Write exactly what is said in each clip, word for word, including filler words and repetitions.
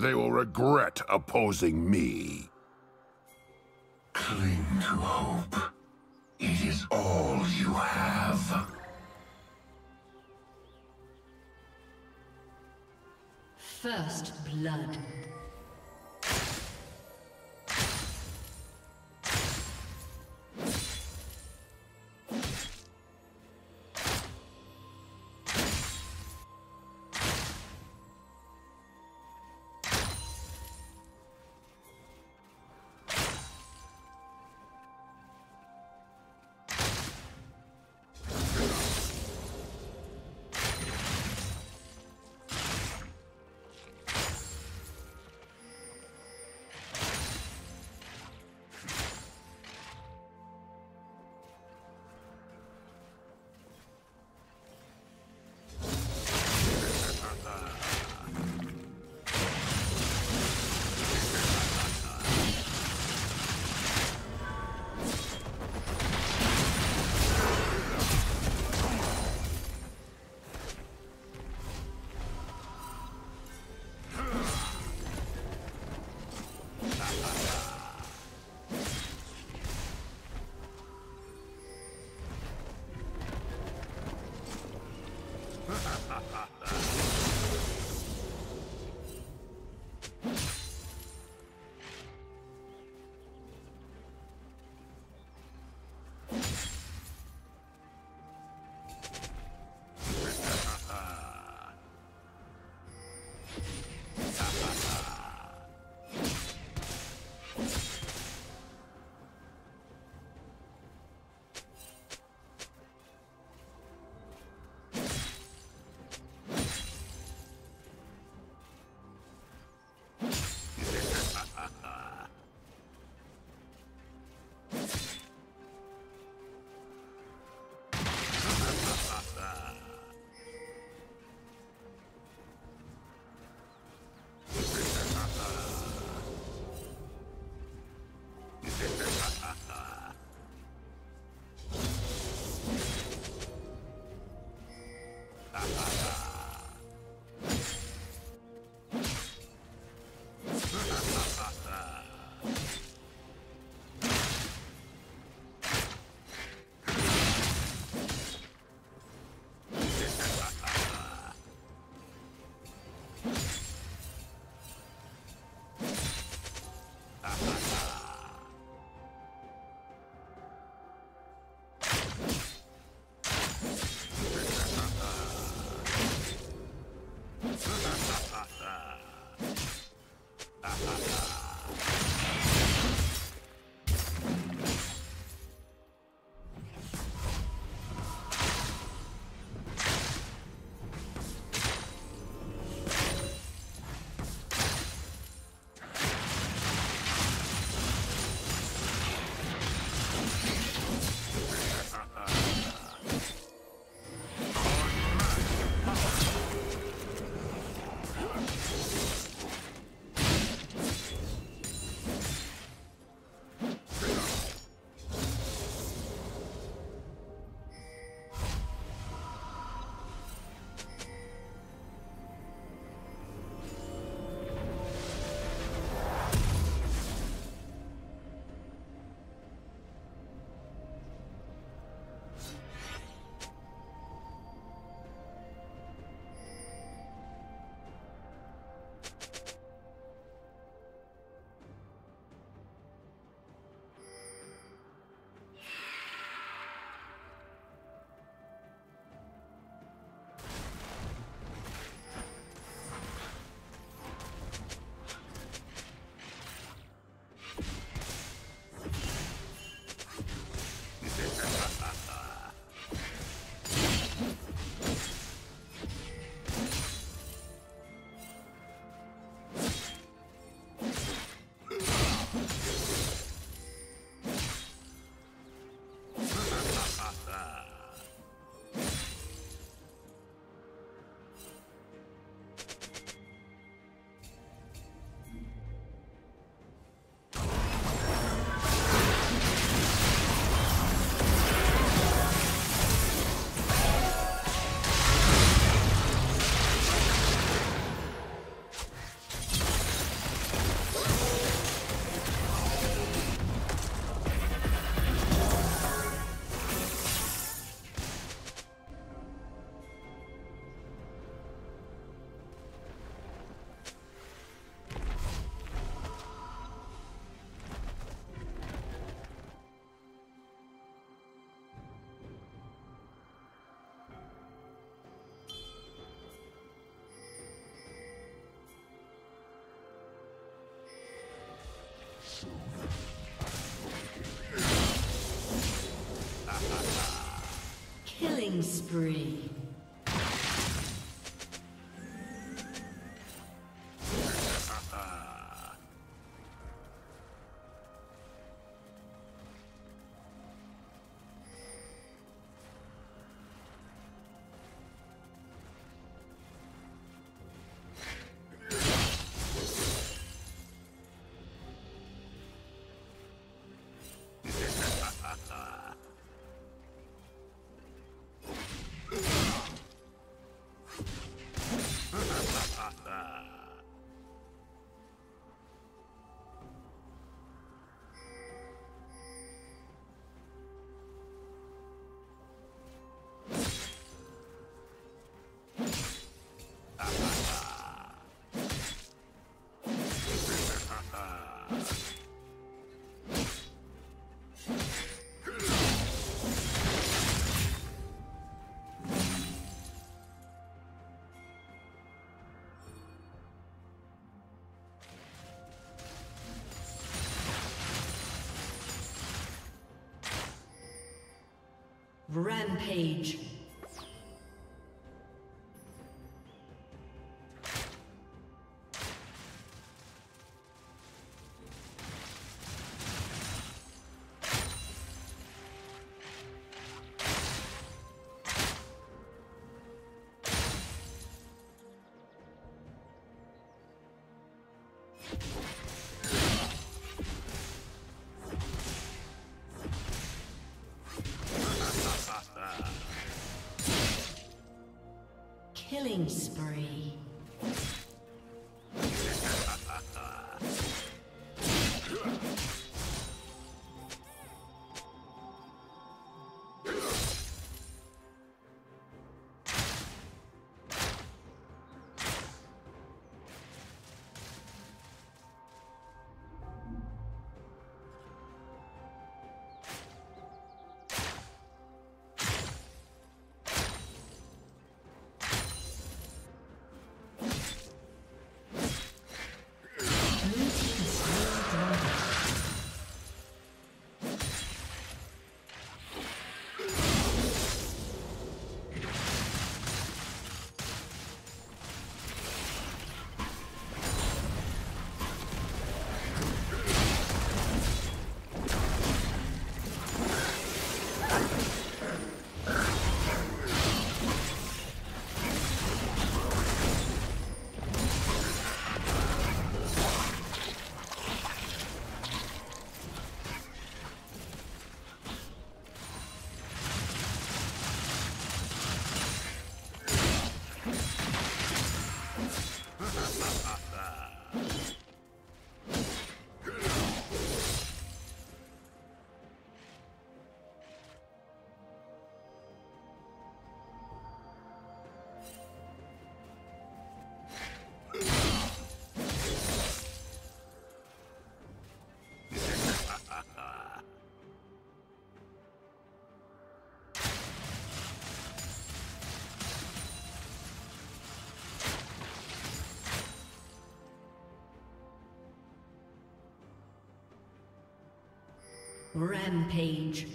They will regret opposing me. Cling to hope. It is all you have. First blood. Killing spree. Rampage. Killing spree. Rampage.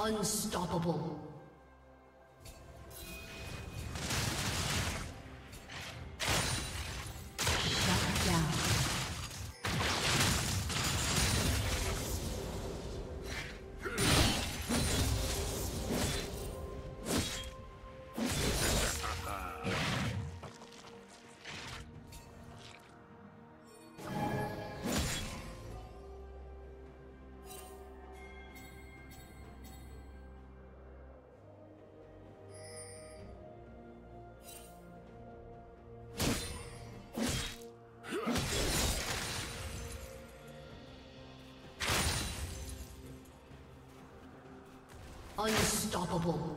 Unstoppable. Unstoppable.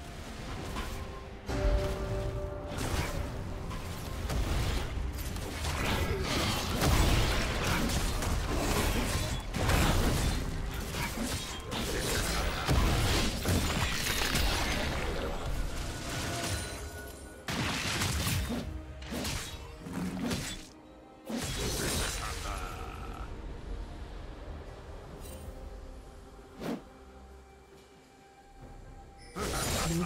Blue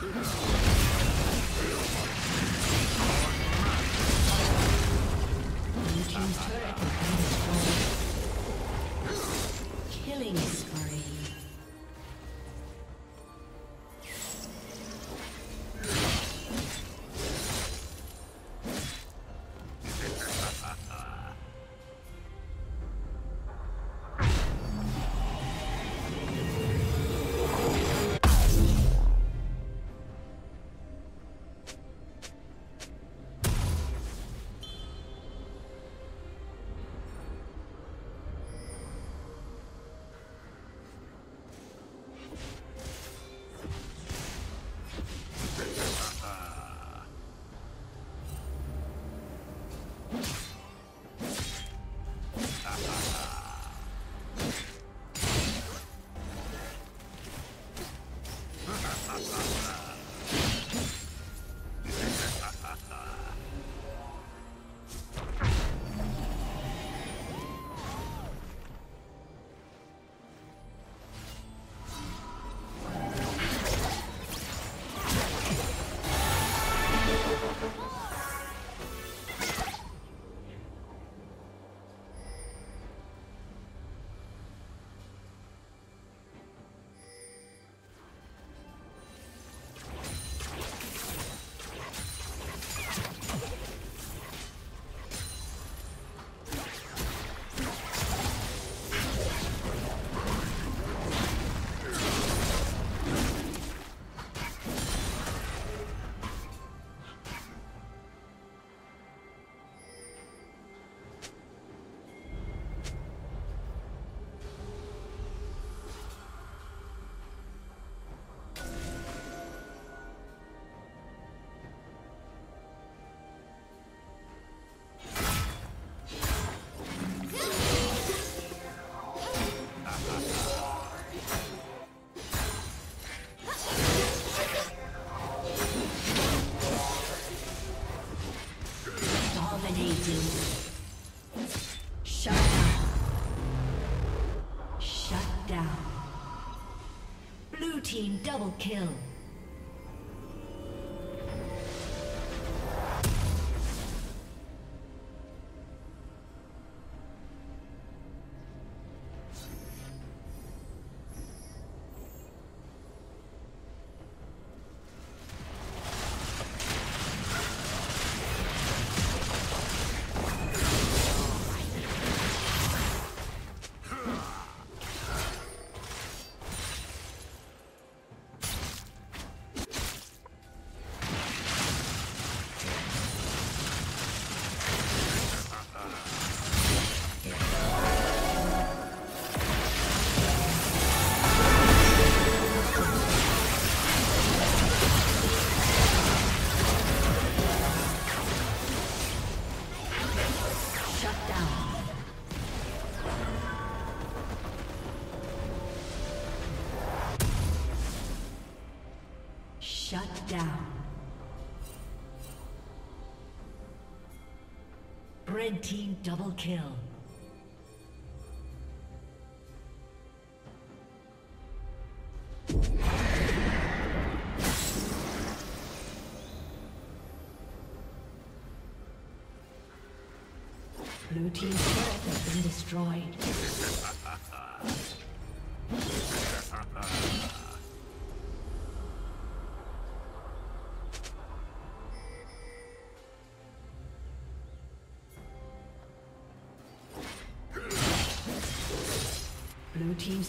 Blue team's turret has been destroyed. Killing spree. Double kill. Red team double kill. Blue team's turret has been destroyed. Blue team's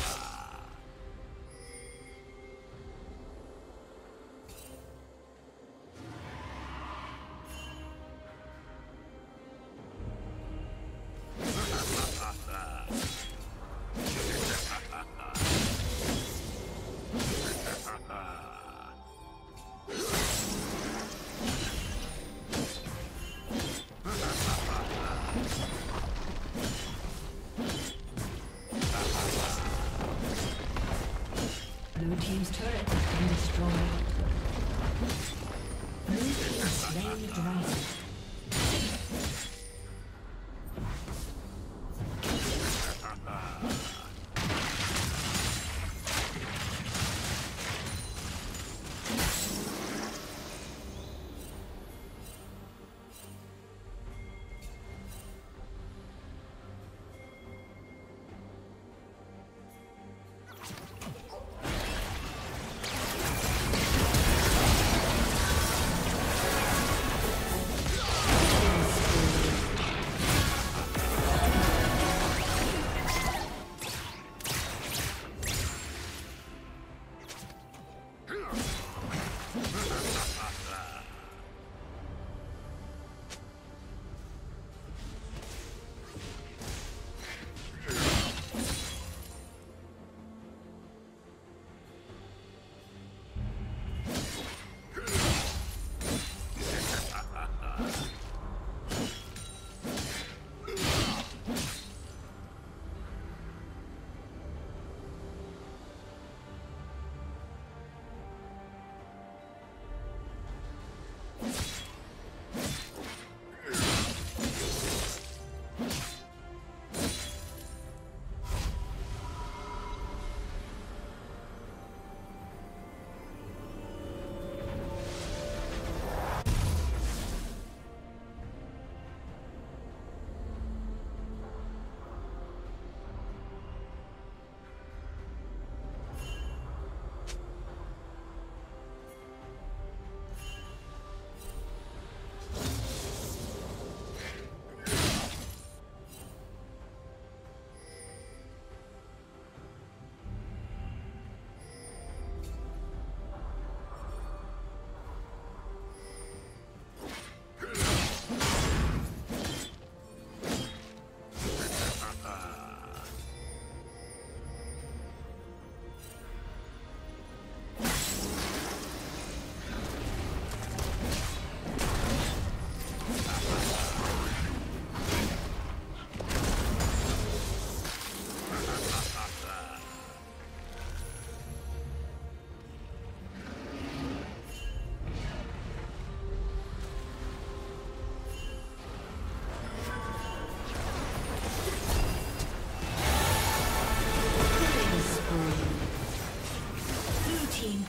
Blue team's turret has been destroyed. Blue team slain the dragon.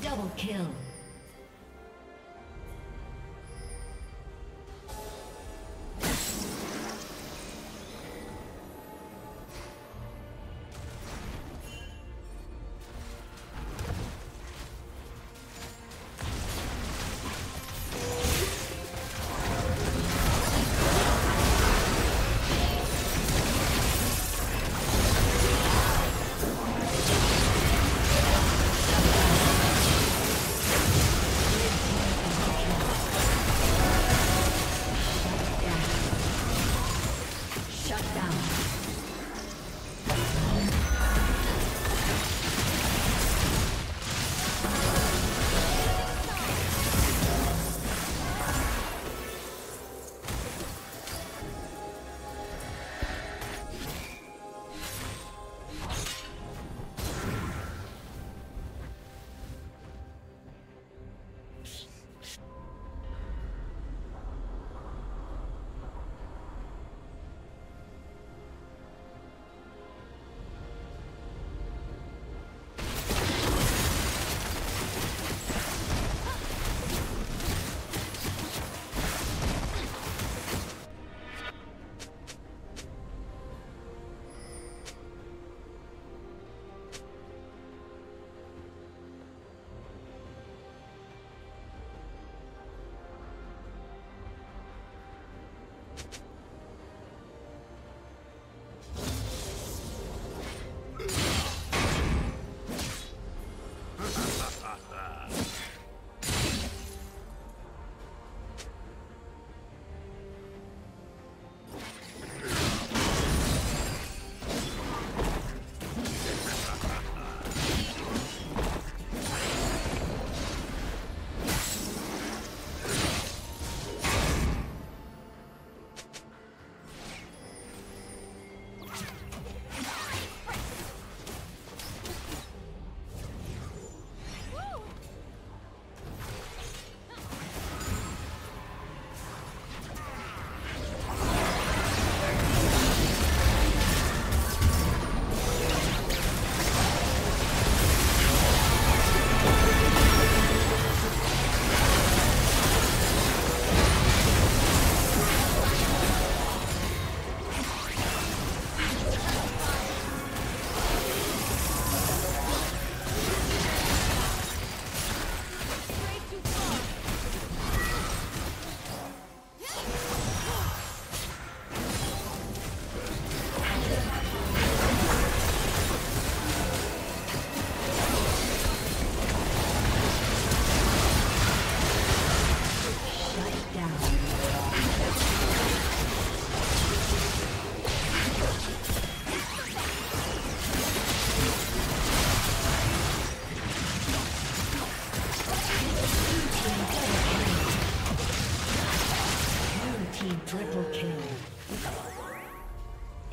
Double kill.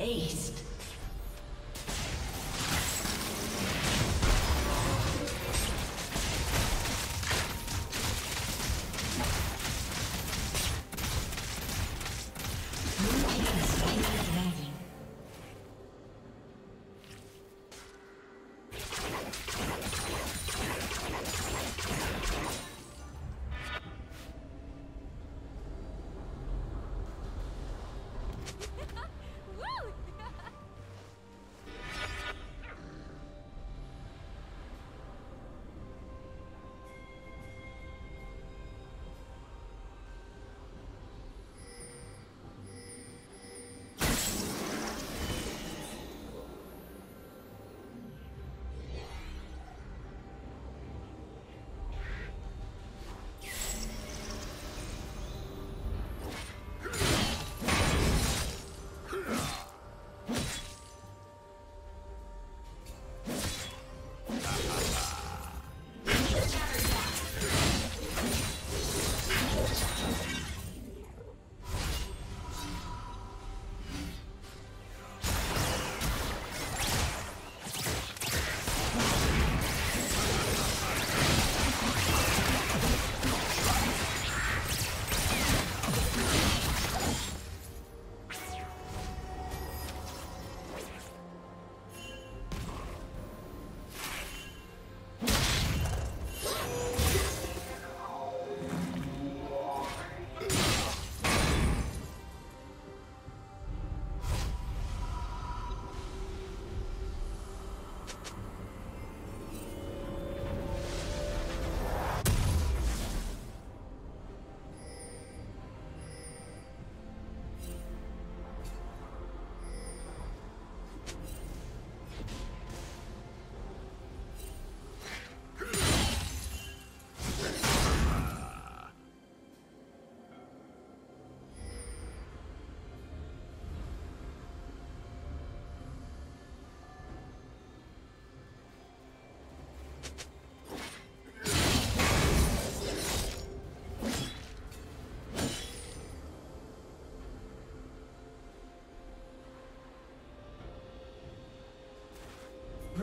aced.